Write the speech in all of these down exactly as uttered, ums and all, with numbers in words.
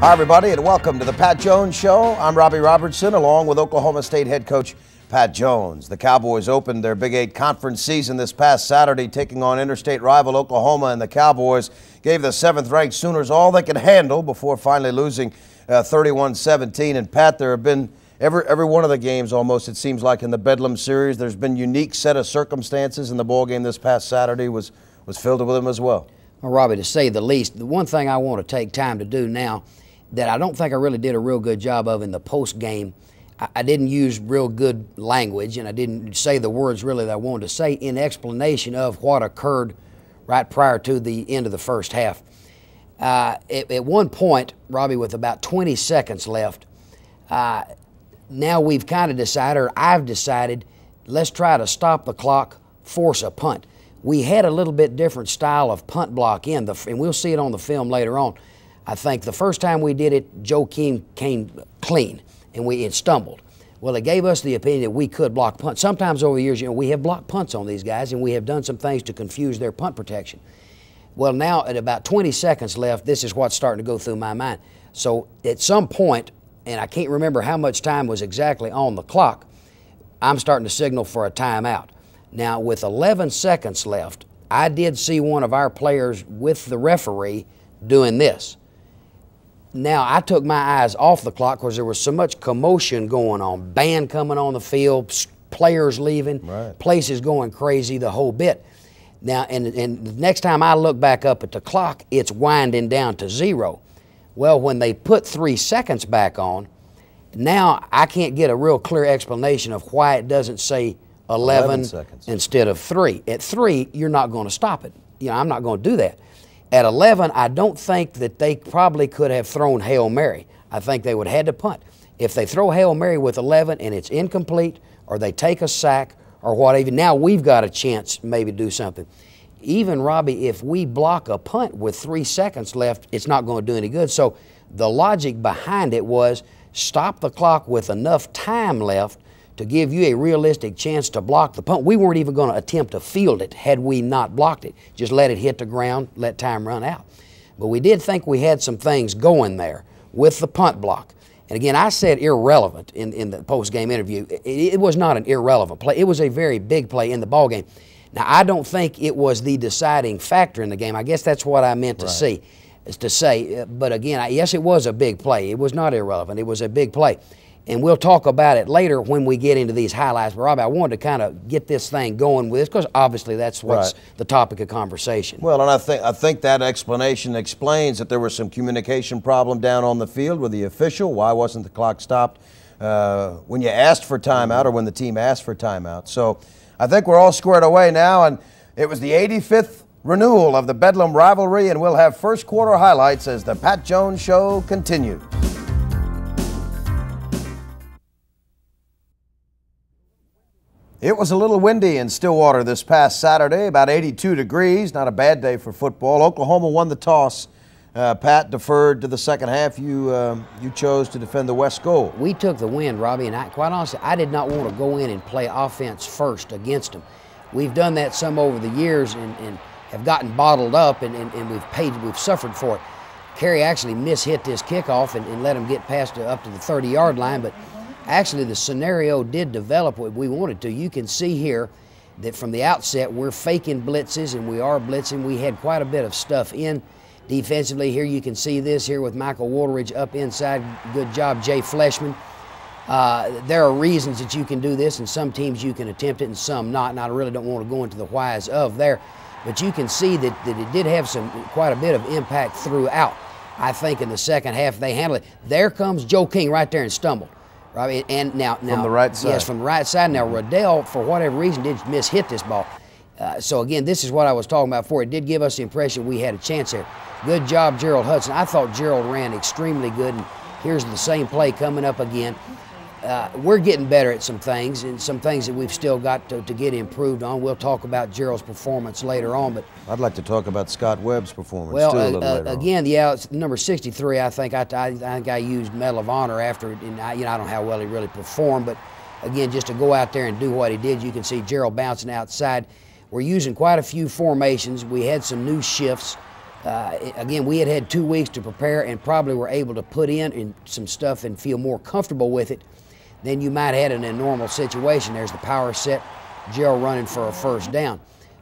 Hi, everybody, and welcome to the Pat Jones Show. I'm Robbie Robertson, along with Oklahoma State head coach Pat Jones. The Cowboys opened their Big Eight conference season this past Saturday, taking on interstate rival Oklahoma, and the Cowboys gave the seventh-ranked Sooners all they could handle before finally losing thirty-one seventeen. Uh, and, Pat, there have been every, every one of the games almost, it seems like, in the Bedlam series. There's been a unique set of circumstances, and the ball game this past Saturday was, was filled with them as well. Well, Robbie, to say the least, the one thing I want to take time to do now that I don't think I really did a real good job of in the post game. I, I didn't use real good language, and I didn't say the words really that I wanted to say in explanation of what occurred right prior to the end of the first half. Uh, at, at one point, Robbie, with about twenty seconds left, uh, now we've kind of decided, or I've decided, let's try to stop the clock, force a punt. We had a little bit different style of punt block in the, and we'll see it on the film later on. I think the first time we did it, Joe Kim came clean, and we it stumbled. Well, it gave us the opinion that we could block punts. Sometimes over the years, you know, we have blocked punts on these guys, and we have done some things to confuse their punt protection. Well, now at about twenty seconds left, this is what's starting to go through my mind. So at some point, and I can't remember how much time was exactly on the clock, I'm starting to signal for a timeout. Now, with eleven seconds left, I did see one of our players with the referee doing this. Now, I took my eyes off the clock because there was so much commotion going on, band coming on the field, players leaving, right. Places going crazy, the whole bit. Now, and, and the next time I look back up at the clock, it's winding down to zero. Well, when they put three seconds back on, now I can't get a real clear explanation of why it doesn't say eleven, eleven seconds. Instead of three. At three, you're not going to stop it. You know, I'm not going to do that. At eleven, I don't think that they probably could have thrown Hail Mary. I think they would have had to punt. If they throw Hail Mary with eleven and it's incomplete, or they take a sack or whatever, now we've got a chance maybe to do something. Even, Robbie, if we block a punt with three seconds left, it's not going to do any good. So the logic behind it was stop the clock with enough time left to give you a realistic chance to block the punt. We weren't even going to attempt to field it had we not blocked it. Just let it hit the ground, let time run out. But we did think we had some things going there with the punt block. And again, I said irrelevant in, in the post-game interview. It, it was not an irrelevant play. It was a very big play in the ball game. Now, I don't think it was the deciding factor in the game. I guess that's what I meant to right. see, is to say. But again, I, yes, it was a big play. It was not irrelevant. It was a big play. And we'll talk about it later when we get into these highlights. But, Robbie, I wanted to kind of get this thing going with this because, obviously, that's what's right. the topic of conversation. Well, and I think, I think that explanation explains that there was some communication problem down on the field with the official. Why wasn't the clock stopped uh, when you asked for timeout or when the team asked for timeout? So I think we're all squared away now. And it was the eighty-fifth renewal of the Bedlam rivalry. And we'll have first quarter highlights as the Pat Jones Show continues. It was a little windy in Stillwater this past Saturday, about eighty-two degrees. Not a bad day for football. Oklahoma won the toss. Uh, Pat deferred to the second half. You uh, you chose to defend the West goal. We took the win, Robbie, and I, quite honestly, I did not want to go in and play offense first against them. We've done that some over the years and, and have gotten bottled up, and, and, and we've paid, we've suffered for it. Cary actually mishit this kickoff and, and let him get past to, up to the thirty-yard line, but actually, the scenario did develop what we wanted to. You can see here that from the outset, we're faking blitzes, and we are blitzing. We had quite a bit of stuff in defensively. Here you can see this here with Michael Walteridge up inside. Good job, Jay Fleshman. Uh, there are reasons that you can do this, and some teams you can attempt it and some not, and I really don't want to go into the whys of there. But you can see that, that it did have some quite a bit of impact throughout. I think in the second half they handled it. There comes Joe King right there and stumbled. Right, and now, now, from the right side. Yes, from the right side. Now, Riddell, for whatever reason, did mishit this ball. Uh, so, again, this is what I was talking about before. It did give us the impression we had a chance there. Good job, Gerald Hudson. I thought Gerald ran extremely good, and here's the same play coming up again. Uh, we're getting better at some things, and some things that we've still got to, to get improved on. We'll talk about Gerald's performance later on. But I'd like to talk about Scott Webb's performance well, too a little uh, later again, on. yeah, it's number sixty-three. I think I, I, I think I used Medal of Honor after, and I, you know, I don't know how well he really performed. But again, just to go out there and do what he did, you can see Gerald bouncing outside. We're using quite a few formations. We had some new shifts. Uh, again, we had had two weeks to prepare and probably were able to put in and some stuff and feel more comfortable with it than you might have had in a normal situation. There's the power set, Gerald running for a first down.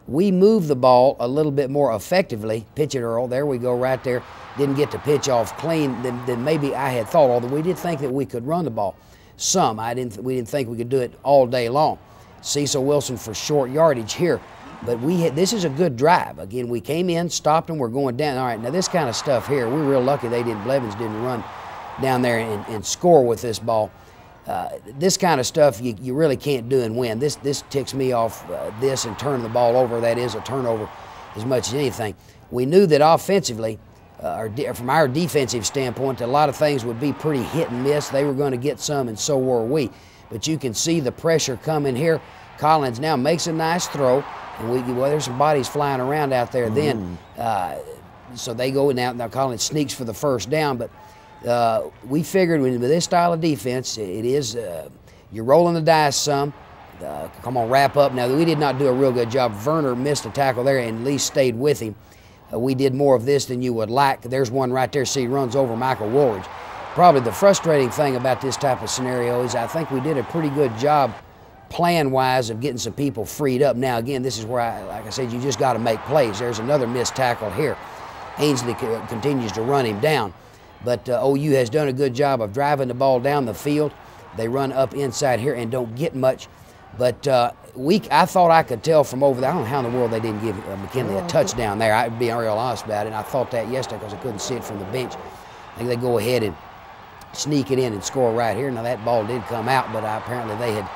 We moved the ball a little bit more effectively. Pitch it, Earl. There we go right there. Didn't get the pitch off clean than, than maybe I had thought, although we did think that we could run the ball some. I didn't, we didn't think we could do it all day long. Cecil Wilson for short yardage here. But we had, this is a good drive. Again, we came in, stopped them, we're going down. All right, now this kind of stuff here, we're real lucky they didn't, Blevins didn't run down there and, and score with this ball. Uh, this kind of stuff you, you really can't do and win. This this ticks me off, uh, this and turning the ball over. That is a turnover as much as anything. We knew that offensively, uh, or de from our defensive standpoint, a lot of things would be pretty hit and miss. They were going to get some, and so were we. But you can see the pressure coming here. Collins now makes a nice throw. And we, well, there's some bodies flying around out there mm. then. Uh, so they go in out, now Collins sneaks for the first down. But Uh, we figured with this style of defense, it is, uh, you're rolling the dice some. Uh, come on, wrap up. Now, we did not do a real good job. Verner missed a tackle there and Lee stayed with him. Uh, we did more of this than you would like. There's one right there. See, he runs over Michael Woolridge. Probably the frustrating thing about this type of scenario is I think we did a pretty good job plan-wise of getting some people freed up. Now, again, this is where, I, like I said, you just got to make plays. There's another missed tackle here. Ainsley continues to run him down. But uh, O U has done a good job of driving the ball down the field. They run up inside here and don't get much. But uh, we, I thought I could tell from over there. I don't know how in the world they didn't give uh, McKinley a touchdown there. I'd be real honest about it. And I thought that yesterday because I couldn't see it from the bench. I think they go ahead and sneak it in and score right here. Now, that ball did come out, but uh, apparently they had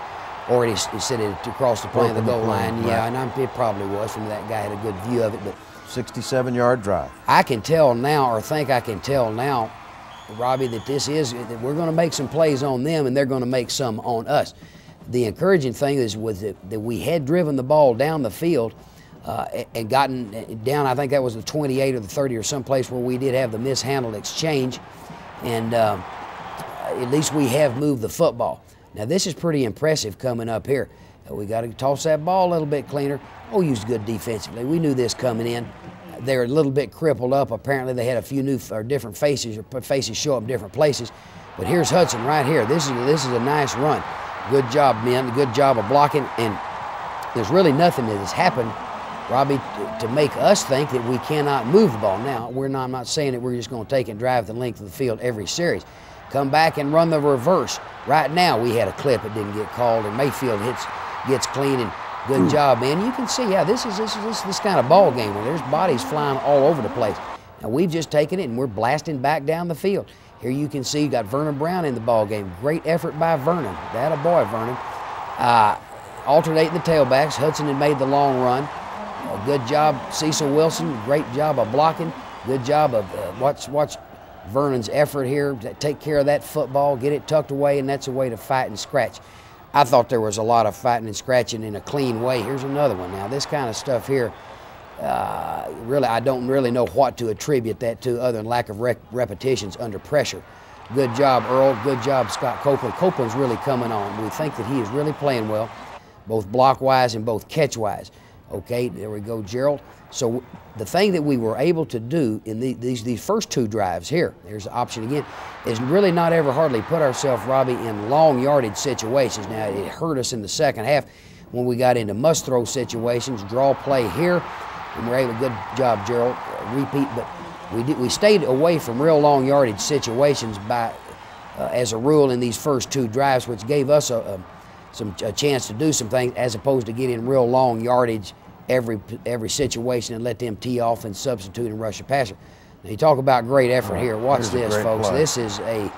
already sent it across the plane of the goal line. Right. Yeah, and I'm, it probably was. From that guy had a good view of it. But sixty-seven yard drive. I can tell now, or think I can tell now, Robbie, that this is, that we're going to make some plays on them and they're going to make some on us. The encouraging thing is with the, that we had driven the ball down the field uh, and gotten down, I think that was the twenty-eight or the thirty or someplace where we did have the mishandled exchange, and uh, at least we have moved the football. Now this is pretty impressive coming up here. We got to toss that ball a little bit cleaner. O U's good defensively. We knew this coming in. They're a little bit crippled up. Apparently, they had a few new or different faces, or faces show up in different places. But here's Hudson right here. This is this is a nice run. Good job, men. Good job of blocking. And there's really nothing that has happened, Robbie, to, to make us think that we cannot move the ball. Now, we're not. I'm not saying that we're just going to take and drive the length of the field every series. Come back and run the reverse. Right now, we had a clip that didn't get called, and Mayfield hits. Gets clean and good job, man. You can see, yeah, this is this is this, this kind of ball game where there's bodies flying all over the place. Now we've just taken it and we're blasting back down the field. Here you can see you got Vernon Brown in the ball game. Great effort by Vernon. That a boy, Vernon. Uh, alternating the tailbacks. Hudson had made the long run. Uh, good job, Cecil Wilson. Great job of blocking. Good job of uh, watch watch Vernon's effort here. Take care of that football. Get it tucked away, and that's a way to fight and scratch. I thought there was a lot of fighting and scratching in a clean way. Here's another one. Now, this kind of stuff here, uh, really, I don't really know what to attribute that to other than lack of rep repetitions under pressure. Good job, Earl. Good job, Scott Copeland. Copeland's really coming on. We think that he is really playing well, both block-wise and both catch-wise. Okay, there we go, Gerald. So the thing that we were able to do in the, these, these first two drives here, there's the option again, is really not ever hardly put ourselves, Robbie, in long yardage situations. Now, it hurt us in the second half when we got into must-throw situations, draw play here, and we're able, good job, Gerald, uh, repeat, but we, did, we stayed away from real long yardage situations by, uh, as a rule in these first two drives, which gave us a, a, some, a chance to do some things as opposed to getting real long yardage every every situation and let them tee off and substitute and rush a passer. Now you talk about great effort here. Watch this, folks. Play. This is a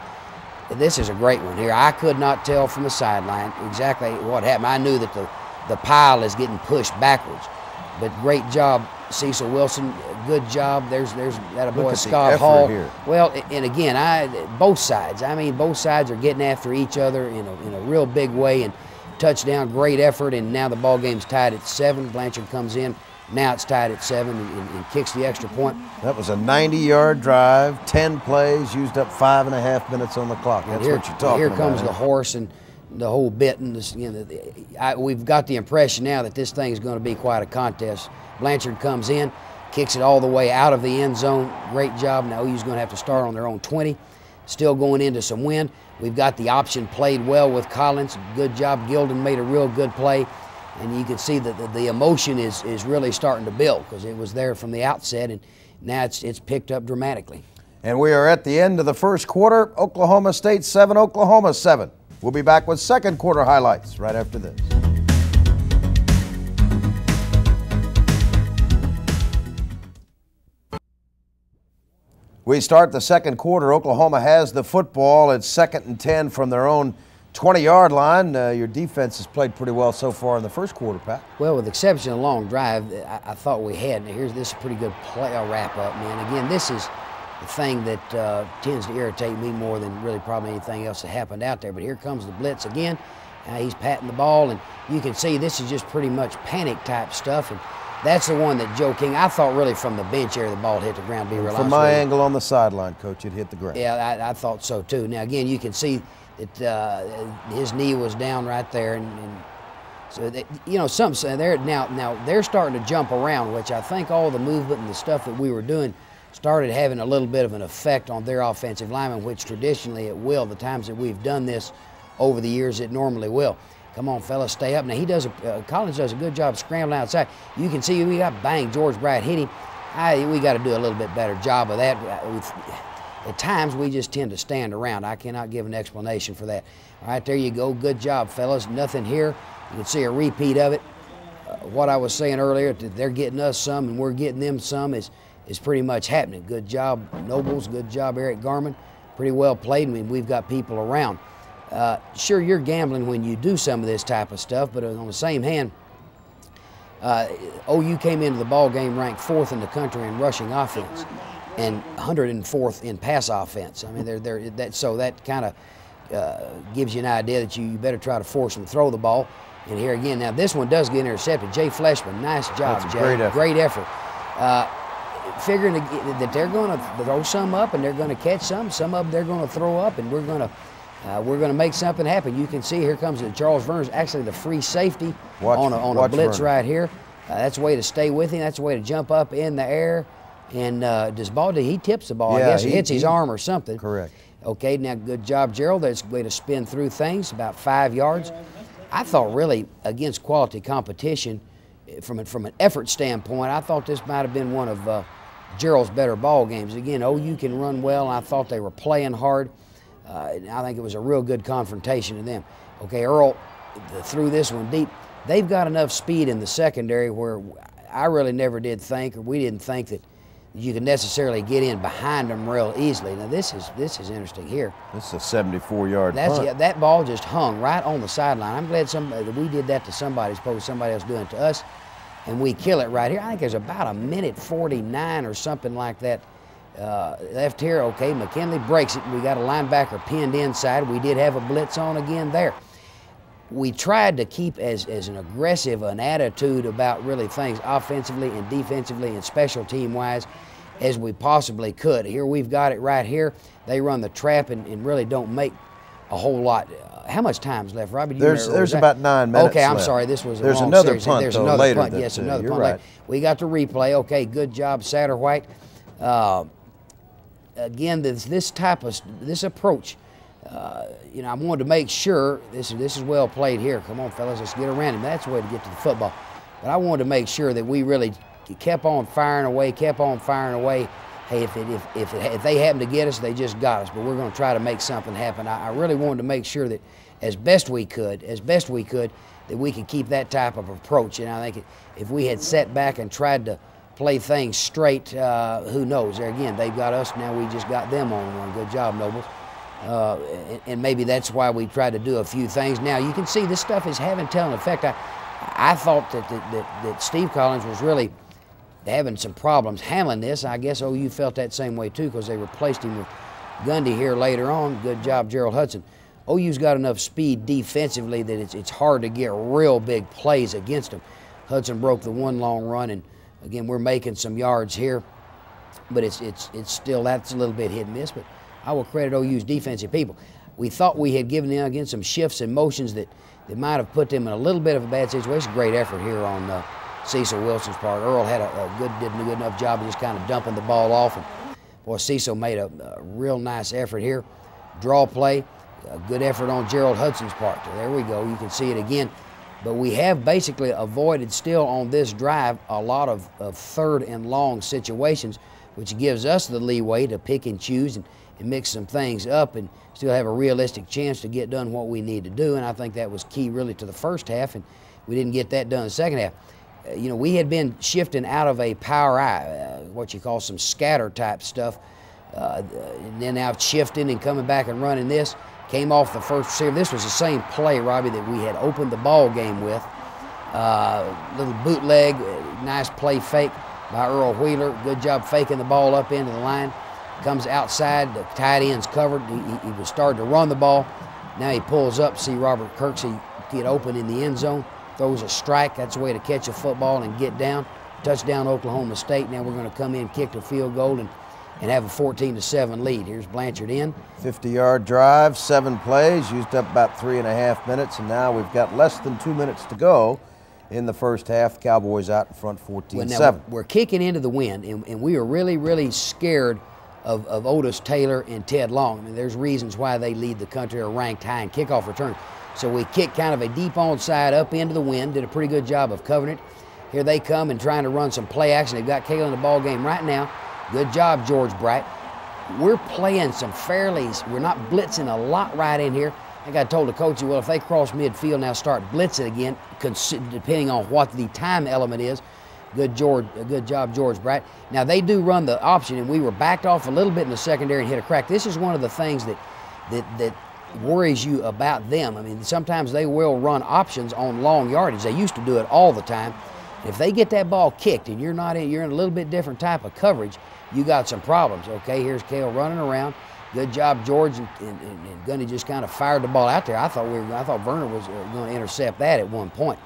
this is a great one here. I could not tell from the sideline exactly what happened. I knew that the the pile is getting pushed backwards, but great job, Cecil Wilson. Good job. There's there's that a boy Scott Hall. Here. Well, and again, I both sides. I mean, both sides are getting after each other in a in a real big way and. Touchdown, great effort, and now the ball game's tied at seven. Blanchard comes in, now it's tied at seven and, and, and kicks the extra point. That was a ninety yard drive, ten plays, used up five and a half minutes on the clock. That's here, what you're talking here about. Here comes the horse and the whole bit, and this, you know, I, we've got the impression now that this thing's going to be quite a contest. Blanchard comes in, Kicks it all the way out of the end zone. Great job. Now O U's going to have to start on their own twenty. Still going into some wind. We've got the option played well with Collins. Good job. Gilden made a real good play. And you can see that the, the emotion is, is really starting to build because it was there from the outset, and now it's, it's picked up dramatically. And we are at the end of the first quarter. Oklahoma State seven, Oklahoma seven. We'll be back with second quarter highlights right after this. We start the second quarter. Oklahoma has the football. It's second and ten from their own twenty-yard line. Uh, your defense has played pretty well so far in the first quarter, Pat. Well, with the exception of a long drive, I, I thought we had. Now, here's this is a pretty good play, a wrap-up, man. Again, this is the thing that uh, tends to irritate me more than really probably anything else that happened out there. But here comes the blitz again. Uh, he's patting the ball, and you can see this is just pretty much panic-type stuff. And that's the one that Joe King, I thought really from the bench area the ball hit the ground. Be real. From my angle on the sideline, Coach, it hit the ground. Yeah, I, I thought so, too. Now, again, you can see that uh, his knee was down right there. And, and so, that, you know, some, they're, now, now they're starting to jump around, which I think all the movement and the stuff that we were doing started having a little bit of an effect on their offensive linemen, which traditionally it will. The times that we've done this over the years, it normally will. Come on, fellas, stay up. Now, he does, a, uh, Collins does a good job scrambling outside. You can see we got banged. George Bright hit him. I, we got to do a little bit better job of that. We've, at times, we just tend to stand around. I cannot give an explanation for that. All right, there you go. Good job, fellas. Nothing here. You can see a repeat of it. Uh, what I was saying earlier, that they're getting us some and we're getting them some is, is pretty much happening. Good job, Nobles. Good job, Eric Garman. Pretty well played. I mean, we've got people around. Uh, sure, you're gambling when you do some of this type of stuff, but on the same hand, uh, O U came into the ball game ranked fourth in the country in rushing offense and one hundred fourth in pass offense. I mean, they're, they're, that, so that kind of uh, gives you an idea that you, you better try to force them to throw the ball. And here again, now this one does get intercepted. Jay Fleshman, nice job, Jay. Great effort. Great effort. Uh, figuring that they're going to throw some up and they're going to catch some, some of them they're going to throw up, and we're going to Uh, we're going to make something happen. You can see here comes the Charles Verner's actually the free safety watch, on a, on a blitz Vernon. Right here. Uh, that's a way to stay with him. That's a way to jump up in the air. And uh, does ball, he tips the ball, yeah, I guess. He hits his he, arm or something. Correct. Okay, now good job, Gerald. That's a way to spin through things, about five yards. I thought really against quality competition, from, a, from an effort standpoint, I thought this might have been one of uh, Gerald's better ball games. Again, O U can run well. I thought they were playing hard. Uh, I think it was a real good confrontation to them. Okay, Earl threw this one deep. They've got enough speed in the secondary where I really never did think, or we didn't think, that you could necessarily get in behind them real easily. Now this is this is interesting here. This is a seventy-four-yard punt. Yeah, that ball just hung right on the sideline. I'm glad somebody, we did that to somebody as opposed to somebody else doing it to us, and we kill it right here. I think there's about a minute forty-nine or something like that. Uh, left here, okay, McKinley breaks it. We got a linebacker pinned inside. We did have a blitz on again there. We tried to keep as, as an aggressive an attitude about really things offensively and defensively and special team-wise as we possibly could. Here we've got it right here. They run the trap and, and really don't make a whole lot. Uh, how much time's left, Robbie? There's, there's about nine minutes Okay, I'm left. sorry. This was a there's long another series. Punt, There's though, another later punt. That, yes, uh, another punt. Right. We got the replay. Okay, good job, Satterwhite. Uh, Again, this, this type of, this approach, uh, you know, I wanted to make sure, this, this is well played here. Come on, fellas, let's get around him. That's the way to get to the football. But I wanted to make sure that we really kept on firing away, kept on firing away. Hey, if, it, if, if, it, if they happened to get us, they just got us. But we're going to try to make something happen. I, I really wanted to make sure that as best we could, as best we could, that we could keep that type of approach. And I think if we had sat back and tried to play things straight, uh, who knows? There again, they've got us, now we just got them on one. Good job, Nobles. Uh, and, and maybe that's why we tried to do a few things. Now, you can see this stuff is having tell an effect. I, I thought that, that, that, that Steve Collins was really having some problems handling this. I guess O U felt that same way, too, because they replaced him with Gundy here later on. Good job, Gerald Hudson. O U's got enough speed defensively that it's, it's hard to get real big plays against them. Hudson broke the one long run, and again, we're making some yards here, but it's it's it's still, that's a little bit hit and miss, but I will credit O U's defensive people. We thought we had given them, again, some shifts and motions that, that might have put them in a little bit of a bad situation. Great effort here on uh, Cecil Wilson's part. Earl had a, a good, did a good enough job of just kind of dumping the ball off. And boy, Cecil made a, a real nice effort here. Draw play, a good effort on Gerald Hudson's part. There we go, you can see it again. But we have basically avoided still on this drive a lot of, of third and long situations, which gives us the leeway to pick and choose and, and mix some things up and still have a realistic chance to get done what we need to do. And I think that was key really to the first half, and we didn't get that done the second half. Uh, you know, we had been shifting out of a power eye, uh, what you call some scatter type stuff, uh, and then out shifting and coming back and running this. Came off the first receiver. This was the same play, Robbie, that we had opened the ball game with. Uh, little bootleg, nice play fake by Earl Wheeler. Good job faking the ball up into the line. Comes outside, the tight end's covered. He, he was starting to run the ball. Now he pulls up, see Robert Kirksey get open in the end zone, throws a strike. That's the way to catch a football and get down. Touchdown, Oklahoma State. Now we're going to come in, kick the field goal, and and have a fourteen to seven lead. Here's Blanchard in. fifty-yard drive, seven plays, used up about three and a half minutes, and now we've got less than two minutes to go in the first half. Cowboys out in front, fourteen seven. Well, we're kicking into the wind, and, and we are really, really scared of, of Otis Taylor and Ted Long. I mean, there's reasons why they lead the country or ranked high in kickoff return. So we kick kind of a deep onside up into the wind, did a pretty good job of covering it. Here they come and trying to run some play action. They've got Cale in the ball game right now. Good job, George Bright. We're playing some fairlies. We're not blitzing a lot right in here. I got told the coach, well, if they cross midfield now, start blitzing again, depending on what the time element is. Good, George, good job, George Bright. Now, they do run the option, and we were backed off a little bit in the secondary and hit a crack. This is one of the things that, that, that worries you about them. I mean, sometimes they will run options on long yardage. They used to do it all the time. If they get that ball kicked and you're not in, you're in a little bit different type of coverage, you got some problems. Okay, here's Cale running around. Good job, George, and, and, and Gundy just kind of fired the ball out there. I thought we were, I thought Vernon was going to intercept that at one point.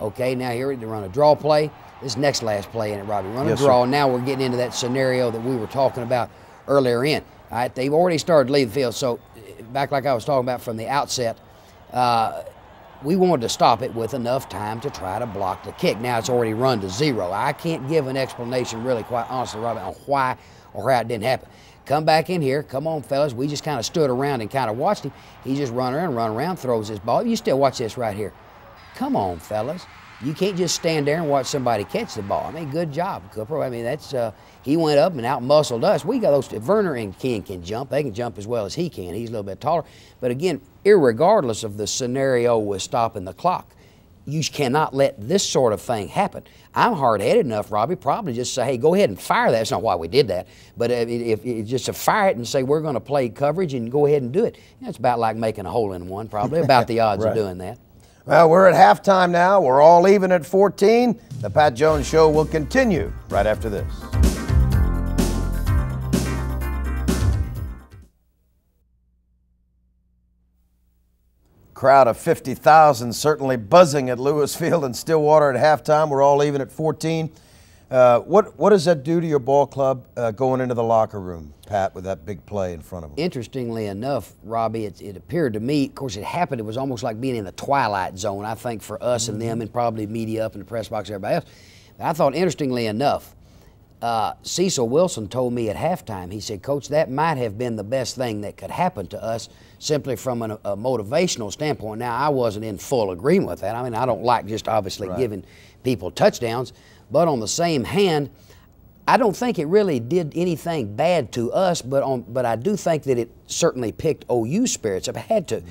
Okay, now here they run a draw play. This next last play in it, Robbie. Run a yes, draw. Sir. Now we're getting into that scenario that we were talking about earlier in. All right, they've already started to leave the field. So back like I was talking about from the outset, uh, we wanted to stop it with enough time to try to block the kick. Now it's already run to zero. I can't give an explanation really, quite honestly, Robbie, on why or how it didn't happen. Come back in here. Come on, fellas. We just kind of stood around and kind of watched him. He just run around, run around, throws his ball. You still watch this right here. Come on, fellas. You can't just stand there and watch somebody catch the ball. I mean, good job, Cooper. I mean, that's uh, he went up and out-muscled us. We got those two. Verner and King can jump. They can jump as well as he can. He's a little bit taller. But again, irregardless of the scenario with stopping the clock, you cannot let this sort of thing happen. I'm hard-headed enough, Robbie, probably just say, hey, go ahead and fire that. That's not why we did that. But if, if, if just to fire it and say, we're going to play coverage and go ahead and do it, you know, it's about like making a hole in one, probably, about the odds right. of doing that. Well, we're at halftime now. We're all even at fourteen. The Pat Jones Show will continue right after this. Crowd of fifty thousand certainly buzzing at Lewis Field and Stillwater at halftime. We're all even at fourteen. Uh, what, what does that do to your ball club uh, going into the locker room, Pat, with that big play in front of them? Interestingly enough, Robbie, it, it appeared to me, of course it happened, it was almost like being in the twilight zone, I think, for us mm-hmm. and them and probably media up in the press box and everybody else. But I thought, interestingly enough, uh, Cecil Wilson told me at halftime, he said, Coach, that might have been the best thing that could happen to us simply from an, a motivational standpoint. Now, I wasn't in full agreement with that. I mean, I don't like just obviously right. giving people touchdowns. But on the same hand, I don't think it really did anything bad to us, but on, but I do think that it certainly picked O U spirits up. I had to. Mm-hmm.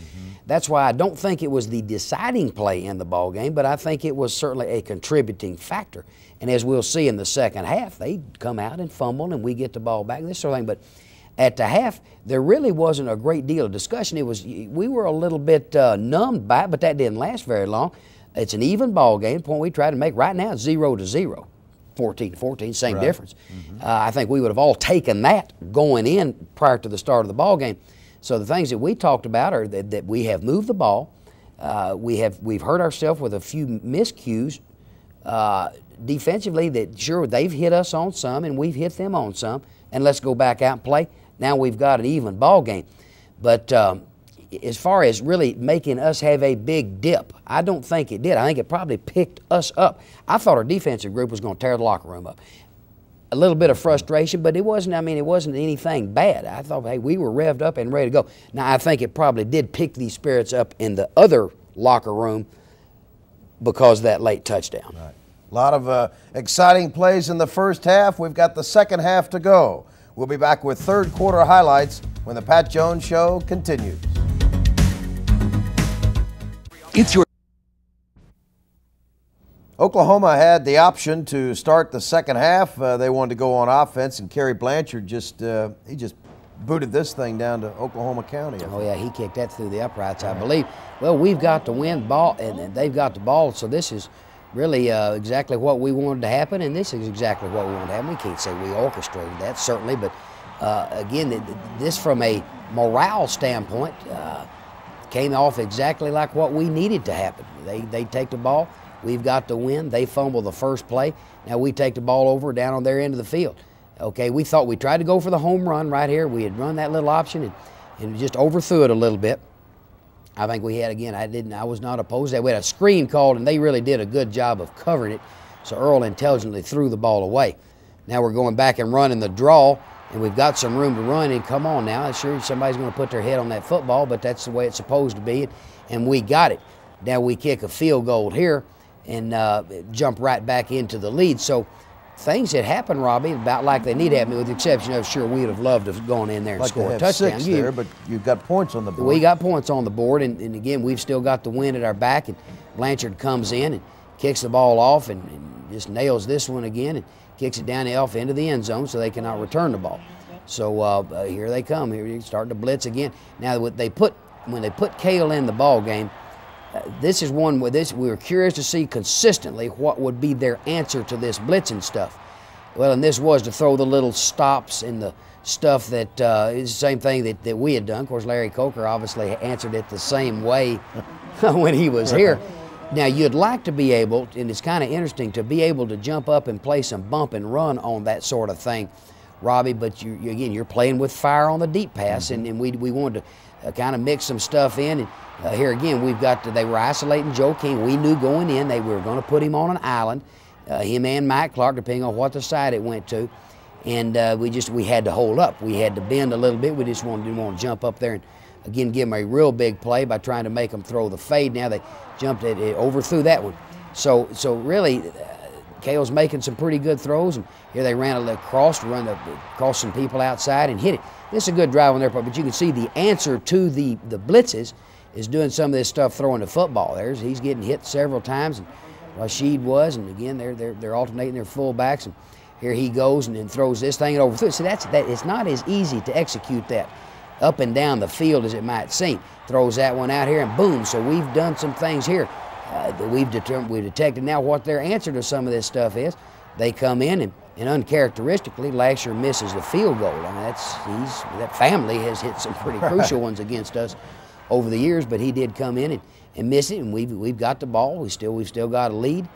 That's why I don't think it was the deciding play in the ball game, but I think it was certainly a contributing factor. And as we'll see in the second half, they come out and fumble, and we get the ball back, this sort of thing. But at the half, there really wasn't a great deal of discussion. It was, we were a little bit uh, numbed by it, but that didn't last very long. It's an even ball game. Point we tried to make right now, zero to zero, fourteen to fourteen, same right. difference. Mm-hmm. uh, I think we would have all taken that going in prior to the start of the ball game. So the things that we talked about are that, that we have moved the ball, uh, we have we've hurt ourselves with a few miscues uh, defensively. That sure they've hit us on some and we've hit them on some. And let's go back out and play. Now we've got an even ball game, but. Um, as far as really making us have a big dip, I don't think it did. I think it probably picked us up. I thought our defensive group was going to tear the locker room up. A little bit of frustration, but it wasn't, I mean, it wasn't anything bad. I thought, hey, we were revved up and ready to go. Now, I think it probably did pick these spirits up in the other locker room because of that late touchdown. Right. A lot of uh, exciting plays in the first half. We've got the second half to go. We'll be back with third quarter highlights when the Pat Jones Show continues. It's your Oklahoma had the option to start the second half. Uh, they wanted to go on offense, and Cary Blanchard just uh, he just booted this thing down to Oklahoma County. Oh yeah, he kicked that through the uprights, I believe. Well, we've got the win ball, and they've got the ball, so this is really uh, exactly what we wanted to happen, and this is exactly what we wanted to happen. We can't say we orchestrated that, certainly, but uh, again, this from a morale standpoint uh, came off exactly like what we needed to happen. They they take the ball. We've got the win. They fumble the first play. Now we take the ball over down on their end of the field. Okay, we thought we tried to go for the home run right here. We had run that little option and, and just overthrew it a little bit. I think we had, again, I didn't, I was not opposed to that. We had a screen called, and they really did a good job of covering it. So Earl intelligently threw the ball away. Now we're going back and running the draw, and we've got some room to run, and come on now. Sure, somebody's going to put their head on that football, but that's the way it's supposed to be, and we got it. Now we kick a field goal here, and uh, jump right back into the lead. So things that happened, Robbie, about like they need to happen, with the exception of, sure, we would have loved to have gone in there and like scored a touchdown. Six you, there, but you've got points on the board. We got points on the board, and, and again, we've still got the win at our back, and Blanchard comes in and kicks the ball off and, and just nails this one again and kicks it down the off into the end zone so they cannot return the ball. So uh, here they come. Here you're starting to blitz again. Now, what they put, when they put Cale in the ball game, Uh, this is one where this, we were curious to see consistently what would be their answer to this blitzing stuff. Well, and this was to throw the little stops and the stuff that uh, is the same thing that, that we had done. Of course, Larry Coker obviously answered it the same way when he was here. Now, you'd like to be able, and it's kind of interesting, to be able to jump up and play some bump and run on that sort of thing, Robbie, but you, you, again, you're playing with fire on the deep pass, mm-hmm. and, and we, we wanted to Uh, kind of mix some stuff in, and uh, here again we've got to, they were isolating Joe Kim. We knew going in they were going to put him on an island, uh, him and Mike Clark, depending on what the side it went to, and uh, we just we had to hold up. We had to bend a little bit. We just wanted, didn't want to jump up there and again give him a real big play by trying to make him throw the fade. Now they jumped it, it overthrew that one. So so really, uh, Cale's making some pretty good throws, and here they ran a little cross to run the, cross some people outside and hit it. This is a good drive on their part, but you can see the answer to the, the blitzes is doing some of this stuff, throwing the football. There's, he's getting hit several times, and Rashid was, and again, they're, they're, they're alternating their fullbacks, and here he goes and then throws this thing and overthrows it. So that's, that, it's not as easy to execute that up and down the field as it might seem. Throws that one out here, and boom, so we've done some things here. Uh, that we've determined, we've detected now what their answer to some of this stuff is. They come in and, and uncharacteristically, Lasher misses the field goal. I mean, that's, he's, that family has hit some pretty crucial ones against us over the years, but he did come in and, and miss it, and we've, we've got the ball. We still, we've still got a lead.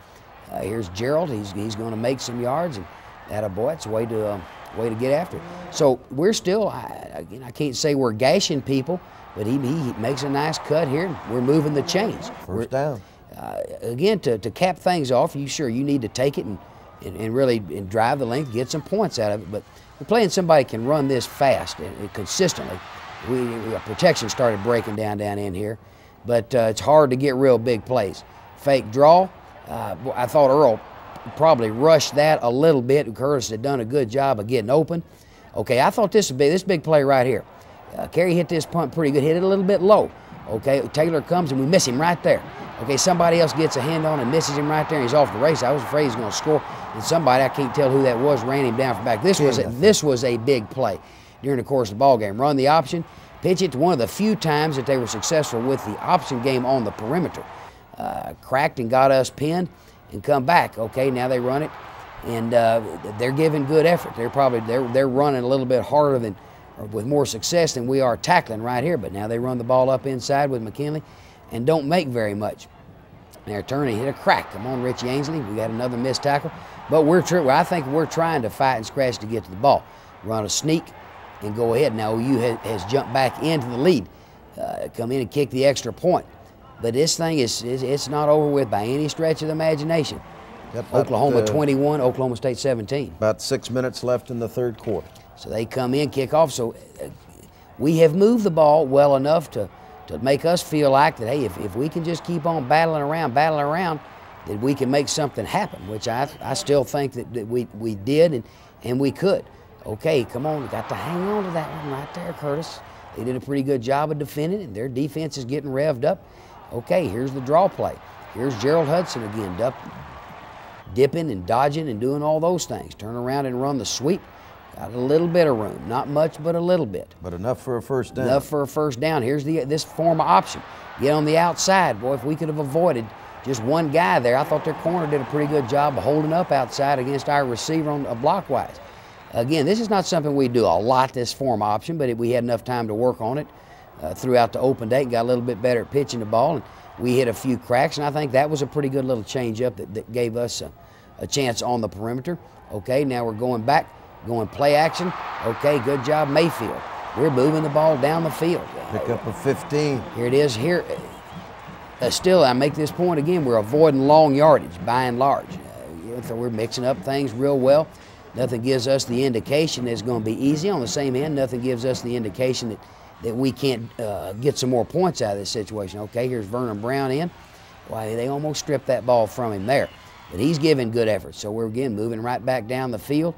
Uh, here's Gerald. He's, he's going to make some yards, and that a boy, it's a way to, um, way to get after it. So we're still, I, again, I can't say we're gashing people, but he, he makes a nice cut here, and we're moving the chains. First we're, down. Uh, again, to, to cap things off, you sure, you need to take it and, and, and really and drive the length, get some points out of it. But we're playing somebody can run this fast and, and consistently. We, we, our protection started breaking down down in here, but uh, it's hard to get real big plays. Fake draw, uh, I thought Earl probably rushed that a little bit. Curtis had done a good job of getting open. Okay, I thought this would be this big play right here. Uh, Cary hit this punt pretty good, hit it a little bit low. Okay, Taylor comes and we miss him right there. Okay, somebody else gets a hand on and misses him right there, and he's off the race. I was afraid he's going to score, and somebody, I can't tell who that was, ran him down from back. This was, a, this was a big play during the course of the ball game. Run the option, pitch it to one of the few times that they were successful with the option game on the perimeter. Uh, cracked and got us pinned and come back. Okay, now they run it, and uh, they're giving good effort. They're probably they're, they're running a little bit harder than, or with more success than we are tackling right here, but now they run the ball up inside with McKinley and don't make very much. Their attorney hit a crack. Come on, Richie Ainsley. We got another missed tackle. But we're true. I think we're trying to fight and scratch to get to the ball. Run a sneak and go ahead. Now, O U has jumped back into the lead. uh, come in and kick the extra point. But this thing is, is it's not over with by any stretch of the imagination. Yep, Oklahoma uh, twenty-one, Oklahoma State seventeen. About six minutes left in the third quarter. So they come in, kick off. So uh, we have moved the ball well enough to, to make us feel like that, hey, if, if we can just keep on battling around, battling around, that we can make something happen, which I, I still think that, that we, we did and, and we could. Okay, come on, we got to hang on to that one right there, Curtis. They did a pretty good job of defending it, and their defense is getting revved up. Okay, here's the draw play. Here's Gerald Hudson again, duck, dipping and dodging and doing all those things. Turn around and run the sweep. Got a little bit of room, not much, but a little bit. But enough for a first down. Enough for a first down. Here's the this form of option. Get on the outside, boy. If we could have avoided just one guy there, I thought their corner did a pretty good job of holding up outside against our receiver on a block-wise. Again, this is not something we do a lot, this form option, but it, we had enough time to work on it uh, throughout the open date. Got a little bit better at pitching the ball, and we hit a few cracks, and I think that was a pretty good little change-up that, that gave us a, a chance on the perimeter. Okay, now we're going back. Going play action. Okay, good job, Mayfield. We're moving the ball down the field. Pick up a fifteen. Here it is here. Uh, still, I make this point again, we're avoiding long yardage by and large. Uh, so we're mixing up things real well. Nothing gives us the indication that it's going to be easy. On the same end, nothing gives us the indication that, that we can't uh, get some more points out of this situation. Okay, here's Vernon Brown in. Why, they almost stripped that ball from him there. But he's giving good effort. So we're, again, moving right back down the field.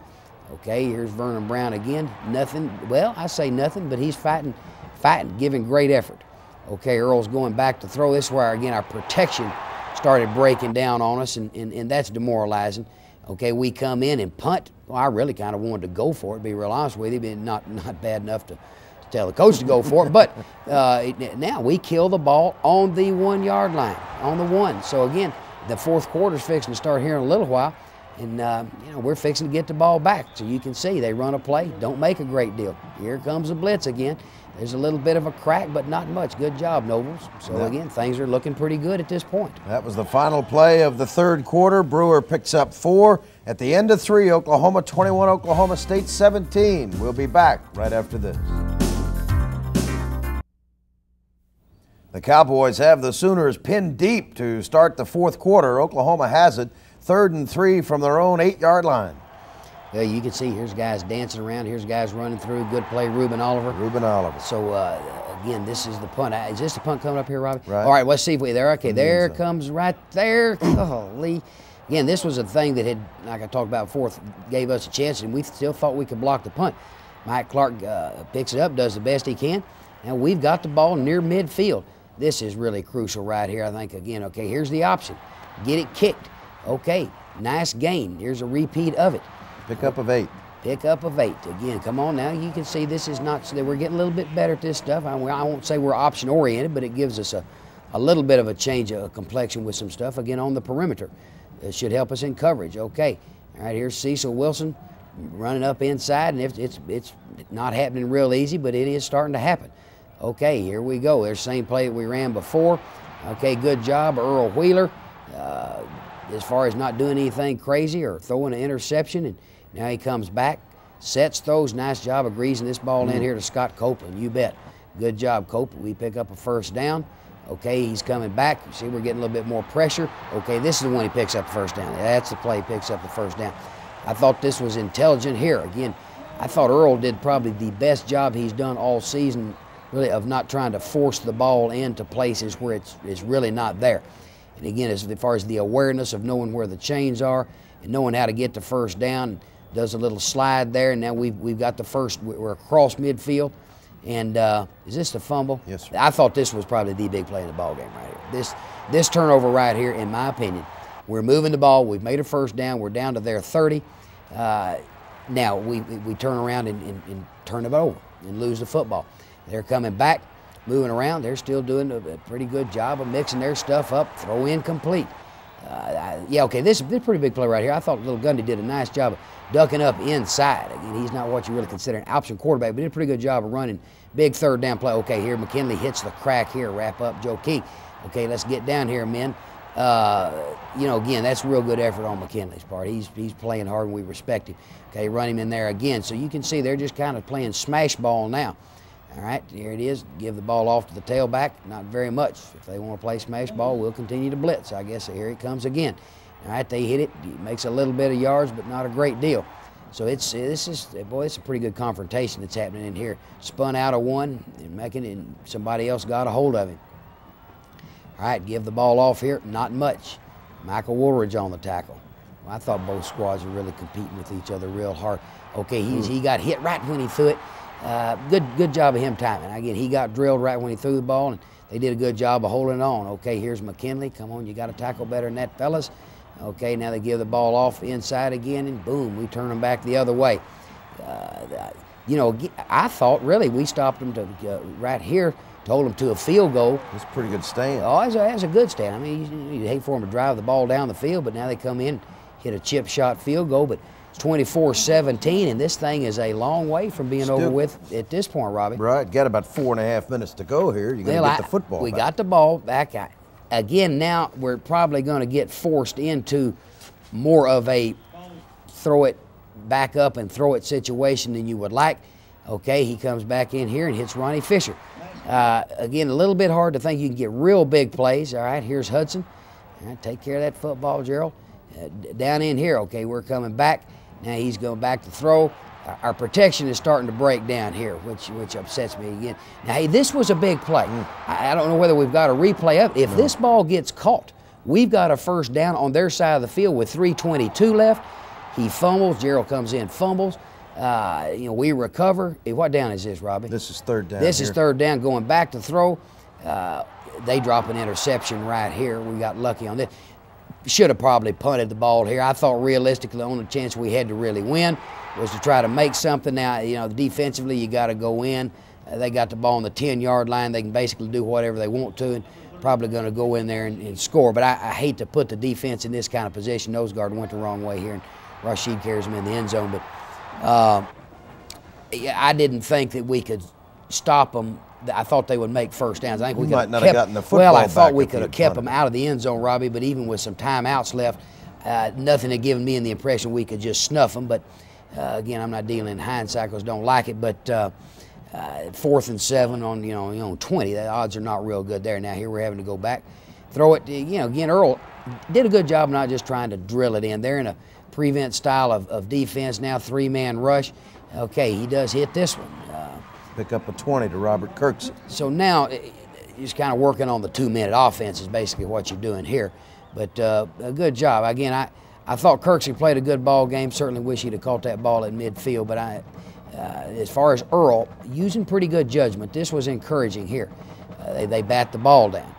Okay, here's Vernon Brown again. Nothing, well, I say nothing, but he's fighting, fighting, giving great effort. Okay, Earl's going back to throw. This where, again, our protection started breaking down on us, and, and, and that's demoralizing. Okay, we come in and punt. Well, I really kind of wanted to go for it, to be real honest with you, but not, not bad enough to, to tell the coach to go for it. But uh, now we kill the ball on the one-yard line, on the one. So, again, the fourth quarter's fixing to start here in a little while. And, uh, you know, we're fixing to get the ball back. So you can see they run a play, don't make a great deal. Here comes the blitz again. There's a little bit of a crack, but not much. Good job, Nobles. So, yeah. Again, things are looking pretty good at this point. That was the final play of the third quarter. Brewer picks up four. At the end of three, Oklahoma twenty-one, Oklahoma State seventeen. We'll be back right after this. The Cowboys have the Sooners pinned deep to start the fourth quarter. Oklahoma has it. Third and three from their own eight-yard line. Yeah, you can see here's guys dancing around. Here's guys running through. Good play, Reuben Oliver. Reuben Oliver. So, uh, again, this is the punt. Is this the punt coming up here, Robbie? Right. All right, let's see if we there. Okay, there comes right there. Holy. Again, this was a thing that had, like I talked about before, gave us a chance, and we still thought we could block the punt. Mike Clark uh, picks it up, does the best he can, and we've got the ball near midfield. This is really crucial right here, I think, again. Okay, here's the option. Get it kicked. Okay, nice gain. Here's a repeat of it. Pick up of eight. Pick up of eight. Again, come on now. You can see this is not, we're getting a little bit better at this stuff. I, I won't say we're option-oriented, but it gives us a, a little bit of a change of complexion with some stuff. Again, on the perimeter. It should help us in coverage. Okay, all right, here's Cecil Wilson running up inside, and it's, it's, it's not happening real easy, but it is starting to happen. Okay, here we go. There's the same play that we ran before. Okay, good job, Earl Wheeler. Uh, as far as not doing anything crazy or throwing an interception, and now he comes back, sets, throws, nice job of greasing this ball mm-hmm. in here to Scott Copeland, you bet. Good job, Copeland. We pick up a first down. Okay, he's coming back. You see, we're getting a little bit more pressure. Okay, this is the one he picks up the first down. That's the play he picks up the first down. I thought this was intelligent here. Again, I thought Earl did probably the best job he's done all season, really, of not trying to force the ball into places where it's, it's really not there. And again, as far as the awareness of knowing where the chains are and knowing how to get the first down, does a little slide there, and now we've, we've got the first, we're across midfield. And uh, is this the fumble? Yes, sir. I thought this was probably the big play in the ballgame right here. This, this turnover right here, in my opinion. We're moving the ball, we've made a first down, we're down to their thirty. Uh, now we, we turn around and, and, and turn it over and lose the football. They're coming back. Moving around, they're still doing a pretty good job of mixing their stuff up. Throw incomplete. Uh, I, yeah, okay, this, this is a pretty big play right here. I thought little Gundy did a nice job of ducking up inside. Again, he's not what you really consider an option quarterback, but he did a pretty good job of running. Big third down play. Okay, here McKinley hits the crack here. Wrap up, Joe Kim. Okay, let's get down here, men. Uh, you know, again, that's real good effort on McKinley's part. He's, he's playing hard, and we respect him. Okay, run him in there again. So you can see they're just kind of playing smash ball now. All right, here it is. Give the ball off to the tailback. Not very much. If they want to play smash ball, we'll continue to blitz, I guess. So here it comes again. All right, they hit it. It makes a little bit of yards, but not a great deal. So it's this is boy, it's a pretty good confrontation that's happening in here. Spun out of one, and making and somebody else got a hold of him. All right, give the ball off here. Not much. Michael Woolridge on the tackle. Well, I thought both squads were really competing with each other real hard. Okay, he's, he got hit right when he threw it. Uh, good, good job of him timing. Again, he got drilled right when he threw the ball, and they did a good job of holding on. Okay, here's McKinley. Come on, you got to tackle better than that, fellas. Okay, now they give the ball off inside again, and boom, we turn them back the other way. Uh, you know, I thought really we stopped them to uh, right here, told them to a field goal. That's a pretty good stand. Oh, that's a, that's a good stand. I mean, you'd hate for them to drive the ball down the field, but now they come in, hit a chip shot field goal, but twenty-four seventeen, and this thing is a long way from being Still, over with at this point, Robbie. Right, got about four and a half minutes to go here. You're going to well, get I, the football We back. got the ball back. I, again, now we're probably going to get forced into more of a throw it back up and throw it situation than you would like. Okay, he comes back in here and hits Ronnie Fisher. Uh, again, a little bit hard to think you can get real big plays. All right, here's Hudson. All right, take care of that football, Gerald. Uh, down in here, okay, we're coming back. Now he's going back to throw. Our protection is starting to break down here, which which upsets me again. Now, hey, this was a big play. Mm. I, I don't know whether we've got a replay of it. If no. this ball gets caught, we've got a first down on their side of the field with three twenty-two left. He fumbles. Gerald comes in, fumbles. Uh, you know, we recover. Hey, what down is this, Robbie? This is third down. This here. is third down. Going back to throw. Uh, they drop an interception right here. We got lucky on this. Should have probably punted the ball here. I thought realistically the only chance we had to really win was to try to make something. Now, you know, defensively you got to go in. Uh, they got the ball on the ten-yard line. They can basically do whatever they want to and probably going to go in there and, and score. But I, I hate to put the defense in this kind of position. Nose guard went the wrong way here, and Rashid carries him in the end zone. But uh, I didn't think that we could stop them. I thought they would make first downs. I think we, we might not kept, have gotten the football Well, I thought we could have kept them out of the end zone, Robbie, but even with some timeouts left, uh, nothing had given me the impression we could just snuff them. But, uh, again, I'm not dealing in hindsight because I don't like it. But uh, uh, fourth and seven on, you know, you know, twenty, the odds are not real good there. Now here we're having to go back, throw it. You know, again, Earl did a good job of not just trying to drill it in. They're in a prevent style of, of defense now, three-man rush. Okay, he does hit this one. Uh, Pick up a twenty to Robert Kirksey. So now he's kind of working on the two-minute offense is basically what you're doing here. But uh, a good job. Again, I, I thought Kirksey played a good ball game. Certainly wish he'd have caught that ball at midfield. But I, uh, as far as Earl, using pretty good judgment, this was encouraging here. Uh, they, they bat the ball down.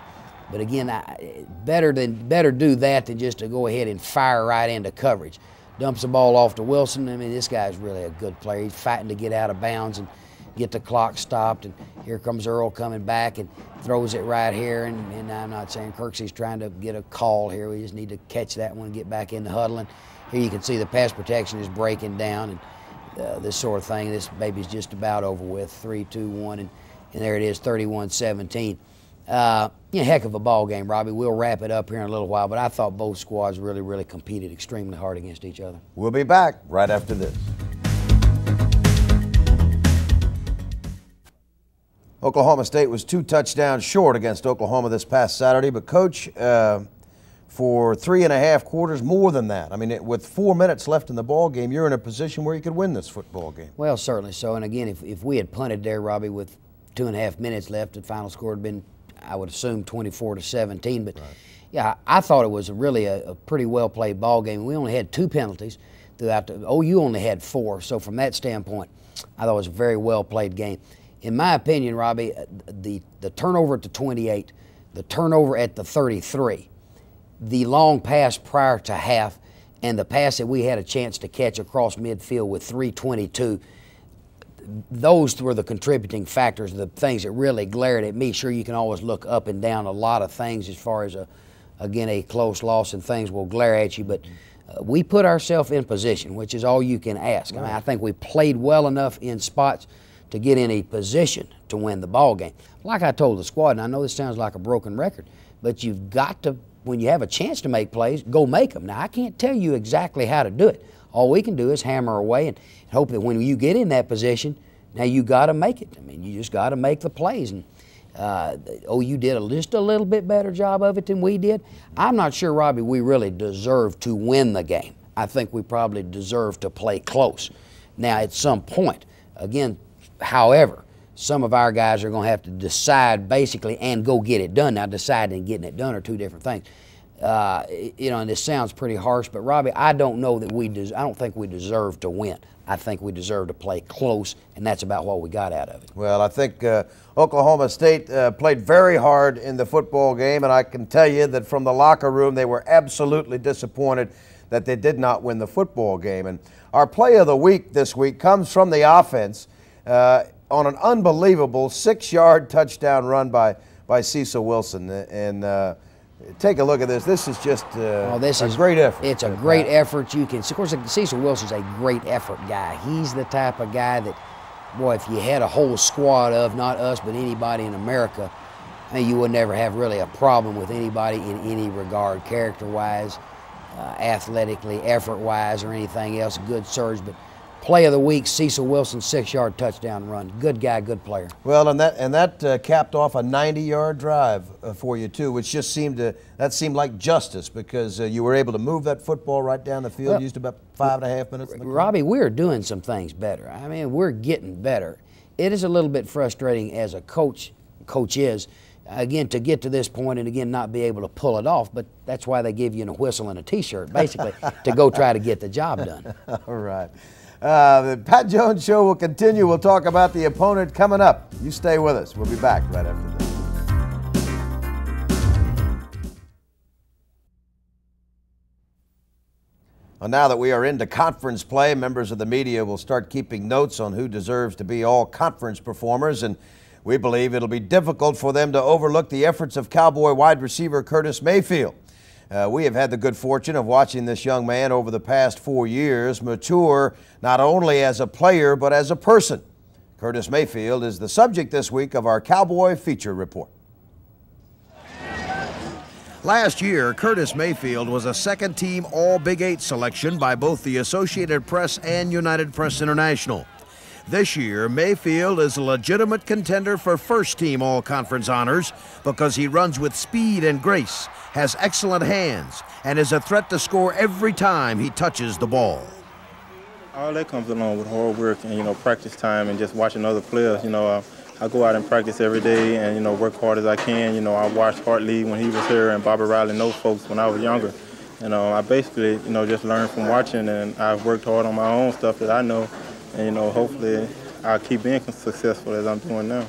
But again, I, better, than, better do that than just to go ahead and fire right into coverage. Dumps the ball off to Wilson. I mean, this guy's really a good player. He's fighting to get out of bounds and get the clock stopped, and here comes Earl coming back and throws it right here, and, and I'm not saying Kirksey's trying to get a call here. We just need to catch that one and get back in the huddle, and here you can see the pass protection is breaking down and uh, this sort of thing. This baby's just about over with, three two one, and, and there it is, thirty-one seventeen. Uh, you know, heck of a ball game, Robbie. We'll wrap it up here in a little while, but I thought both squads really, really competed extremely hard against each other. We'll be back right after this. Oklahoma State was two touchdowns short against Oklahoma this past Saturday, but Coach, uh, for three and a half quarters, more than that. I mean, it, with four minutes left in the ball game, you're in a position where you could win this football game. Well, certainly so. And again, if, if we had punted there, Robbie, with two and a half minutes left, the final score had been, I would assume, twenty-four to seventeen. But right. yeah, I thought it was really a, a pretty well played ball game. We only had two penalties throughout. The, oh, you only had four. So from that standpoint, I thought it was a very well played game. In my opinion, Robbie, the, the turnover at the twenty-eight, the turnover at the thirty-three, the long pass prior to half, and the pass that we had a chance to catch across midfield with three twenty-two, those were the contributing factors, the things that really glared at me. Sure, you can always look up and down a lot of things as far as, a, again, a close loss and things will glare at you, but uh, we put ourselves in position, which is all you can ask. Right. I mean, I think we played well enough in spots to get in a position to win the ball game. Like I told the squad, and I know this sounds like a broken record, but you've got to, when you have a chance to make plays, go make them. Now, I can't tell you exactly how to do it. All we can do is hammer away and hope that when you get in that position, Now, you got to make it. I mean, you just got to make the plays. And uh, O U did a, just a little bit better job of it than we did. I'm not sure, Robbie, we really deserve to win the game. I think we probably deserve to play close. Now, at some point, again, however, some of our guys are going to have to decide basically and go get it done. Now, deciding and getting it done are two different things. Uh, you know, and this sounds pretty harsh, but Robbie, I don't know that we des- I don't think we deserve to win. I think we deserve to play close, and that's about what we got out of it. Well, I think uh, Oklahoma State uh, played very hard in the football game, and I can tell you that from the locker room, they were absolutely disappointed that they did not win the football game. And our play of the week this week comes from the offense uh, on an unbelievable six-yard touchdown run by by Cecil Wilson, and. Uh, Take a look at this. This is just uh, oh, this a is, great effort. It's a great that. effort. You can, of course, Cecil Wilson's a great effort guy. He's the type of guy that, boy, if you had a whole squad of, not us, but anybody in America, you would never have really a problem with anybody in any regard, character-wise, uh, athletically, effort-wise, or anything else. Good surge, but play of the week, Cecil Wilson, six-yard touchdown run. Good guy, good player. Well, and that and that uh, capped off a ninety-yard drive uh, for you too, which just seemed to that seemed like justice because uh, you were able to move that football right down the field. Well, used about five and a half minutes. In the Robbie, game. We're doing some things better. I mean, we're getting better. It is a little bit frustrating as a coach. Coach is again to get to this point and again not be able to pull it off. But that's why they give you a whistle and a T-shirt basically to go try to get the job done. All right. Uh, the Pat Jones Show will continue. We'll talk about the opponent coming up. You stay with us. We'll be back right after this. Well, now that we are into conference play, members of the media will start keeping notes on who deserves to be all conference performers, and we believe it'll be difficult for them to overlook the efforts of Cowboy wide receiver Curtis Mayfield. Uh, we have had the good fortune of watching this young man over the past four years mature not only as a player but as a person. Curtis Mayfield is the subject this week of our Cowboy Feature Report. Last year, Curtis Mayfield was a second-team All Big Eight selection by both the Associated Press and United Press International. This year, Mayfield is a legitimate contender for first-team all-conference honors because he runs with speed and grace, has excellent hands, and is a threat to score every time he touches the ball. All that comes along with hard work and, you know, practice time and just watching other players. You know, uh, I go out and practice every day and, you know, work hard as I can. You know, I watched Hartley when he was here and Bobby Riley and those folks when I was younger. And uh, I basically, you know, just learned from watching, and I've worked hard on my own stuff that I know. And, you know, hopefully I'll keep being successful as I'm doing now.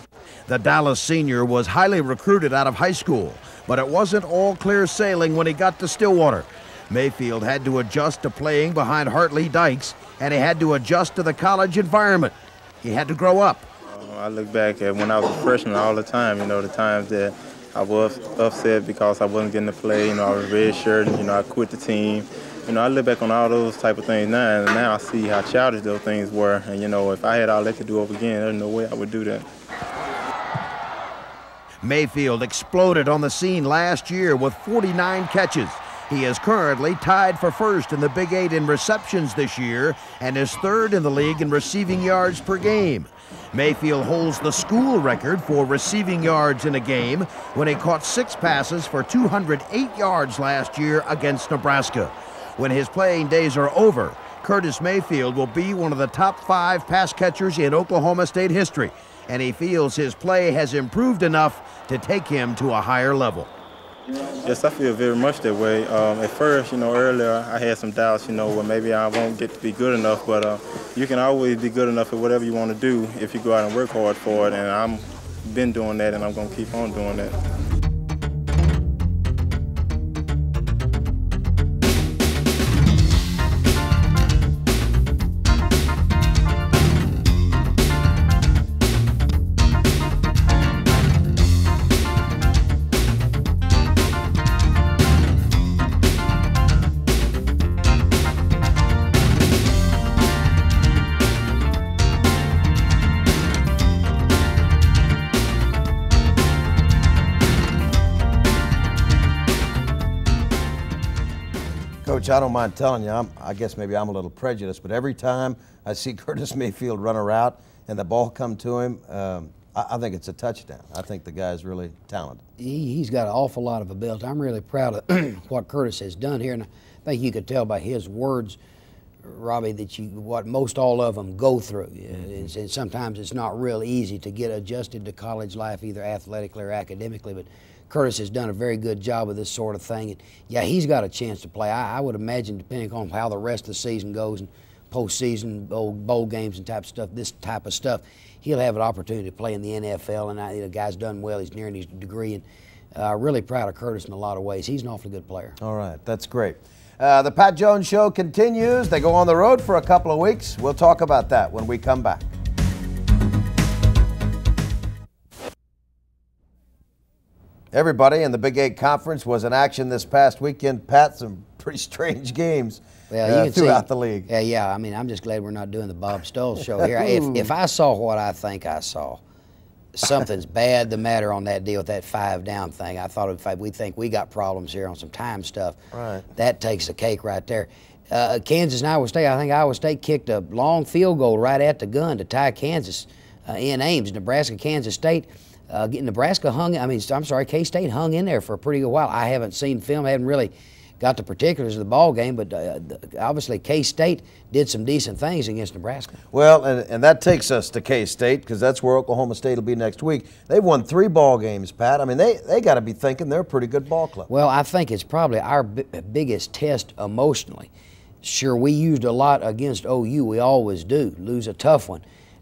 The Dallas senior was highly recruited out of high school, but it wasn't all clear sailing when he got to Stillwater. Mayfield had to adjust to playing behind Hartley Dykes, and he had to adjust to the college environment. He had to grow up. Uh, I look back at when I was a freshman all the time, you know, the times that I was upset because I wasn't getting to play, you know, I was redshirted, you know, I quit the team. You know, I look back on all those type of things now, and now I see how childish those things were. And, you know, if I had all that to do over again, there's no way I would do that. Mayfield exploded on the scene last year with forty-nine catches. He is currently tied for first in the Big Eight in receptions this year and is third in the league in receiving yards per game. Mayfield holds the school record for receiving yards in a game when he caught six passes for two hundred eight yards last year against Nebraska. When his playing days are over, Curtis Mayfield will be one of the top five pass catchers in Oklahoma State history, and he feels his play has improved enough to take him to a higher level. Yes, I feel very much that way. Um, at first, you know, earlier I had some doubts, you know, well, maybe I won't get to be good enough, but uh, you can always be good enough at whatever you want to do if you go out and work hard for it, and I've been doing that, and I'm going to keep on doing that. I don't mind telling you, I'm, I guess maybe I'm a little prejudiced, but every time I see Curtis Mayfield run a route, and the ball come to him, um, I, I think it's a touchdown. I think the guy's really talented. He, he's got an awful lot of ability. I'm really proud of what Curtis has done here, and I think you could tell by his words, Robbie, that you what most all of them go through. And, and sometimes it's not real easy to get adjusted to college life, either athletically or academically, but Curtis has done a very good job of this sort of thing. And yeah, he's got a chance to play. I, I would imagine, depending on how the rest of the season goes and postseason bowl, bowl games and type of stuff, this type of stuff, he'll have an opportunity to play in the N F L. And I, you know, guy's done well. He's nearing his degree, and uh, really proud of Curtis in a lot of ways. He's an awfully good player. All right, that's great. Uh, the Pat Jones Show continues. They go on the road for a couple of weeks. We'll talk about that when we come back. Everybody in the Big Eight Conference was in action this past weekend. Pat, some pretty strange games well, uh, you throughout see, the league. Yeah, yeah. I mean, I'm just glad we're not doing the Bob Stoll Show here. if, if I saw what I think I saw, something's bad the matter on that deal with that five down thing. I thought if I, we think we got problems here on some time stuff, right. That takes the cake right there. Uh, Kansas and Iowa State, I think Iowa State kicked a long field goal right at the gun to tie Kansas uh, in Ames. Nebraska, Kansas State, uh, Nebraska hung, I mean, I'm sorry, K-State hung in there for a pretty good while. I haven't seen film, I haven't really got the particulars of the ball game, but uh, obviously K-State did some decent things against Nebraska. Well, and, and that takes us to K-State, because that's where Oklahoma State will be next week. They've won three ball games, Pat. I mean, they, they got to be thinking they're a pretty good ball club. Well, I think it's probably our b biggest test emotionally. Sure, we used a lot against O U. We always do, lose a tough one.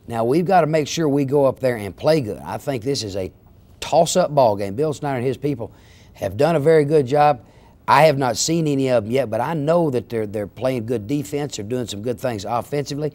Now, we've got to make sure we go up there and play good. I think this is a toss-up ball game. Bill Snyder and his people have done a very good job. I have not seen any of them yet, but I know that they're, they're playing good defense. They're doing some good things offensively.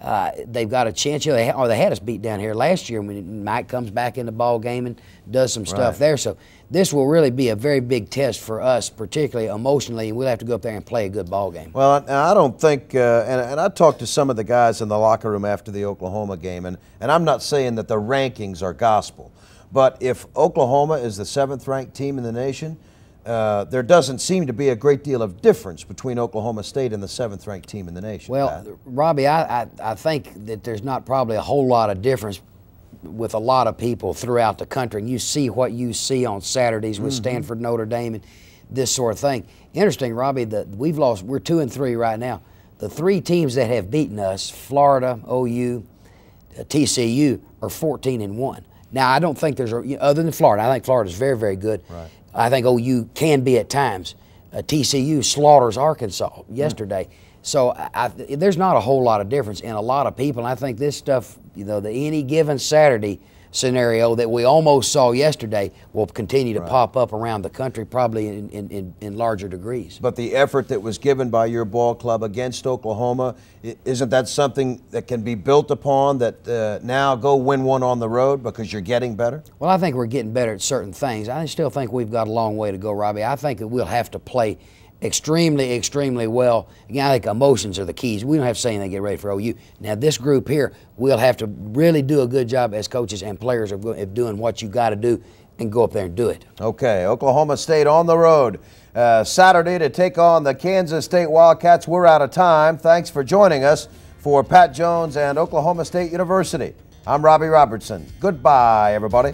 Uh, they've got a chance. You know, they, or they had us beat down here last year when Mike comes back in the ball game and does some stuff right. there. So this will really be a very big test for us, particularly emotionally. We'll have to go up there and play a good ball game. Well, I don't think uh, – and, and I talked to some of the guys in the locker room after the Oklahoma game, and, and I'm not saying that the rankings are gospel, but if Oklahoma is the seventh-ranked team in the nation – Uh, there doesn't seem to be a great deal of difference between Oklahoma State and the seventh-ranked team in the nation. Well, Pat. Robbie, I, I, I think that there's not probably a whole lot of difference with a lot of people throughout the country. And you see what you see on Saturdays with mm-hmm. Stanford, Notre Dame, and this sort of thing. Interesting, Robbie, that we've lost, we're two and three right now. The three teams that have beaten us, Florida, O U, T C U, are fourteen and one. Now, I don't think there's, a, other than Florida, I think Florida's very, very good. Right. I think O U can be at times. Uh, T C U slaughters Arkansas yesterday. Mm. So I, I, there's not a whole lot of difference in a lot of people. And I think this stuff, you know, the any given Saturday scenario that we almost saw yesterday will continue to right. pop up around the country, probably in, in, in, in larger degrees. But the effort that was given by your ball club against Oklahoma, isn't that something that can be built upon, that uh, now go win one on the road because you're getting better? Well, I think we're getting better at certain things. I still think we've got a long way to go, Robbie. I think that we'll have to play extremely, extremely well. Again, I think emotions are the keys. We don't have to say anything to get ready for O U. Now, this group here, we'll have to really do a good job as coaches and players of doing what you got to do and go up there and do it. Okay, Oklahoma State on the road uh, Saturday to take on the Kansas State Wildcats. We're out of time. Thanks for joining us for Pat Jones and Oklahoma State University. I'm Robbie Robertson. Goodbye, everybody.